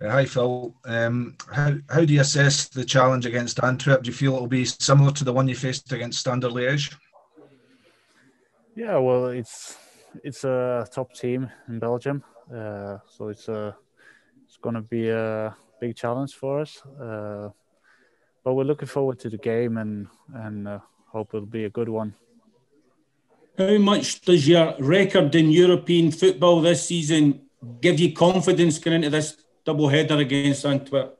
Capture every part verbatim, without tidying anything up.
Hi, Phil. Um, how, how do you assess the challenge against Antwerp? Do you feel it will be similar to the one you faced against Standard Liège? Yeah, well, it's it's a top team in Belgium, uh, so it's a it's going to be a big challenge for us. Uh, but we're looking forward to the game and and uh, hope it'll be a good one. How much does your record in European football this season give you confidence going into this double header against Antwerp?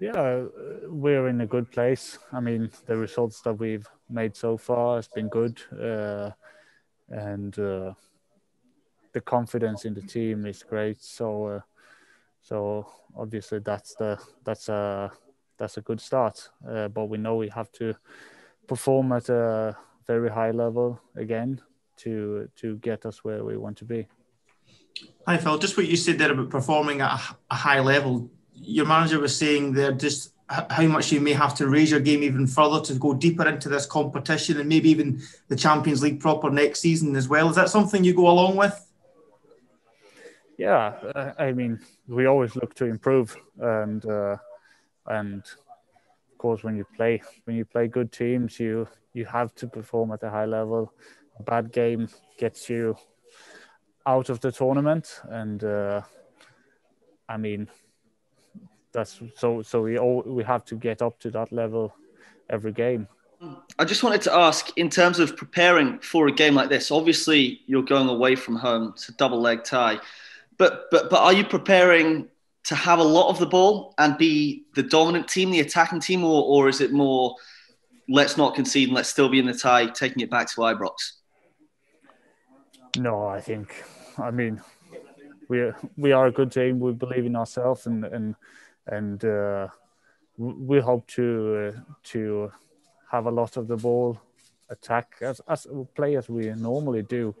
Yeah, we're in a good place. I mean, the results that we've made so far has been good, uh, and uh, the confidence in the team is great. So, uh, so obviously that's the that's a that's a good start. Uh, but we know we have to perform at a very high level again to to get us where we want to be. Hi, Phil. Just what you said there about performing at a high level. Your manager was saying there just how much you may have to raise your game even further to go deeper into this competition and maybe even the Champions League proper next season as well. Is that something you go along with? Yeah, I mean, we always look to improve, and uh, and of course when you play when you play good teams, you you have to perform at a high level. A bad game gets you out of the tournament, and uh, I mean. That's so. So we all we have to get up to that level every game. I just wanted to ask, in terms of preparing for a game like this, obviously you're going away from home. It's a double leg tie, but but but are you preparing to have a lot of the ball and be the dominant team, the attacking team, or or is it more let's not concede and let's still be in the tie, taking it back to Ibrox? No, I think I mean we are, we are a good team. We believe in ourselves, and and. And uh, we hope to uh, to have a lot of the ball, attack as as play as we normally do.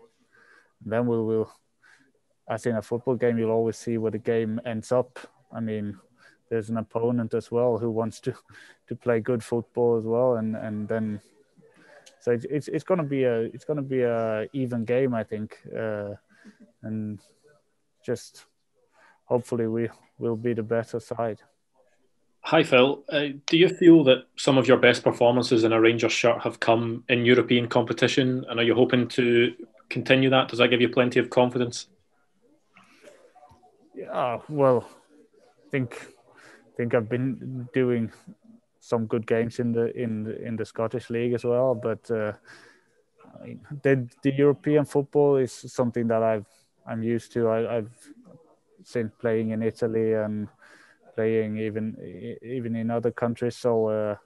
And then we will, as in a football game, you'll always see where the game ends up. I mean, there's an opponent as well who wants to, to play good football as well, and, and then so it's it's, it's going to be a it's going to be a even game, I think, uh, and just. Hopefully we will be the better side. Hi, Phil. Uh, do you feel that some of your best performances in a Rangers shirt have come in European competition? And are you hoping to continue that? Does that give you plenty of confidence? Yeah, well, I think I think I've been doing some good games in the in the, in the Scottish League as well. But uh, I mean, the, the European football is something that I've I'm used to. I, I've since playing in Italy and playing even even in other countries, so uh,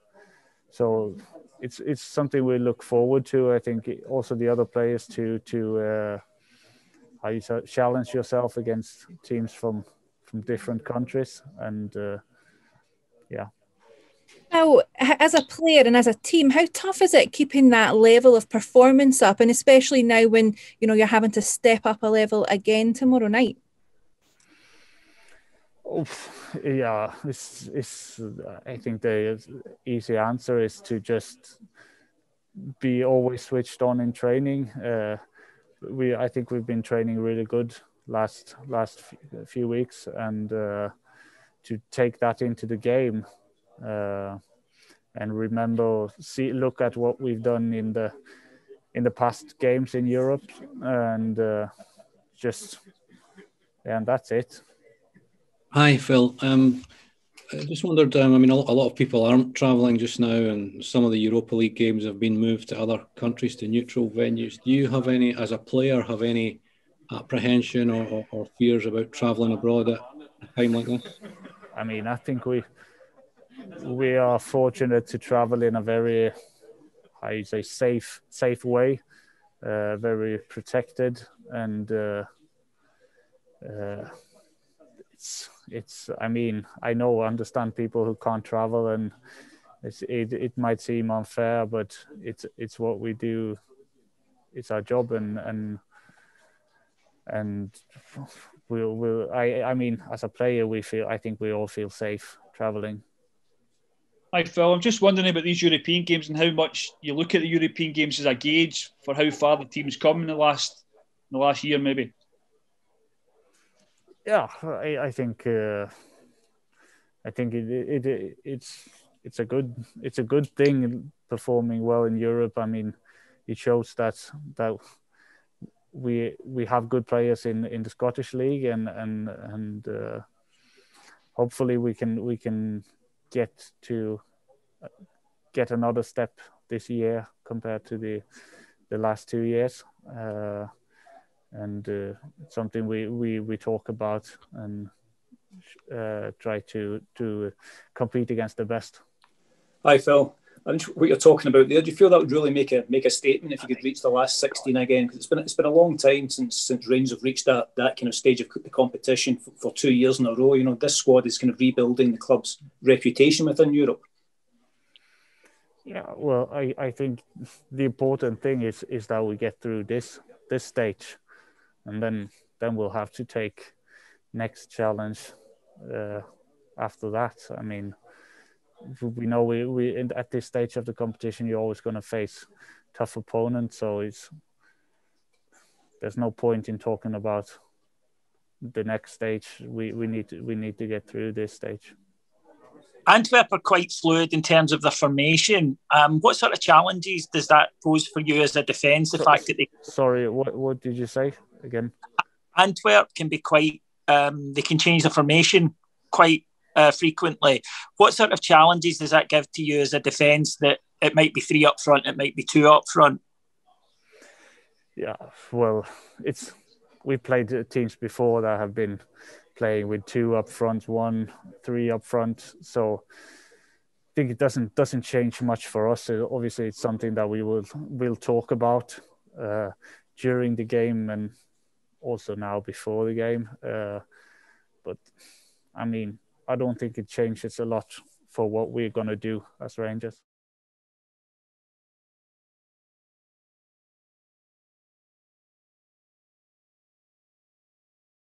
so it's it's something we look forward to. I think also the other players to to uh, how you challenge yourself against teams from from different countries, and uh, yeah. Now, as a player and as a team, how tough is it keeping that level of performance up, and especially now when you know you're having to step up a level again tomorrow night? Yeah, it's, it's, I think the easy answer is to just be always switched on in training. Uh, we, I think we've been training really good last last few weeks, and uh, to take that into the game uh, and remember, see, look at what we've done in the in the past games in Europe, and uh, just and that's it. Hi, Phil. Um, I just wondered, um, I mean, a lot of people aren't travelling just now, and some of the Europa League games have been moved to other countries, to neutral venues. Do you have any, as a player, have any apprehension or, or, or fears about travelling abroad at a time like this? I mean, I think we we are fortunate to travel in a very, I say, safe, safe way, uh, very protected, and uh, uh, it's... It's, I mean, I know, I understand people who can't travel, and it's, it it might seem unfair, but it's it's what we do. It's our job, and and and we'll, we'll I I mean, as a player, we feel I think we all feel safe traveling. Hi, Phil. I'm just wondering about these European games and how much you look at the European games as a gauge for how far the team's come in the last in the last year, maybe. yeah, I, I think uh, I think it, it it it's it's a good it's a good thing performing well in Europe. I mean, it shows that that we we have good players in, in the Scottish League, and and and uh, hopefully we can we can get to get another step this year compared to the the last two years. Uh, and uh, it's something we, we, we talk about and uh, try to, to compete against the best. Hi, Phil. I'm sure what you're talking about there. Do you feel that would really make a make a statement if you could reach the last sixteen again? Because it's been it's been a long time since since Rangers have reached that, that kind of stage of the competition for, for two years in a row. You know, this squad is kind of rebuilding the club's reputation within Europe. Yeah, well, I, I think the important thing is is that we get through this this stage, and then then we'll have to take next challenge uh, after that. I mean, we know we, we at this stage of the competition, you're always going to face tough opponents. So it's there's no point in talking about the next stage. We we need to, we need to get through this stage. Antwerp are quite fluid in terms of the formation. Um, what sort of challenges does that pose for you as a defence? The so, fact that they sorry, what what did you say again? Antwerp can be quite. Um, they can change the formation quite uh, frequently. What sort of challenges does that give to you as a defence? That it might be three up front, it might be two up front. Yeah, well, it's we played teams before that have been playing with two up front, one, three up front. So I think it doesn't doesn't change much for us. Obviously, it's something that we will will talk about uh, during the game and also now before the game. Uh, but I mean, I don't think it changes a lot for what we're going to do as Rangers.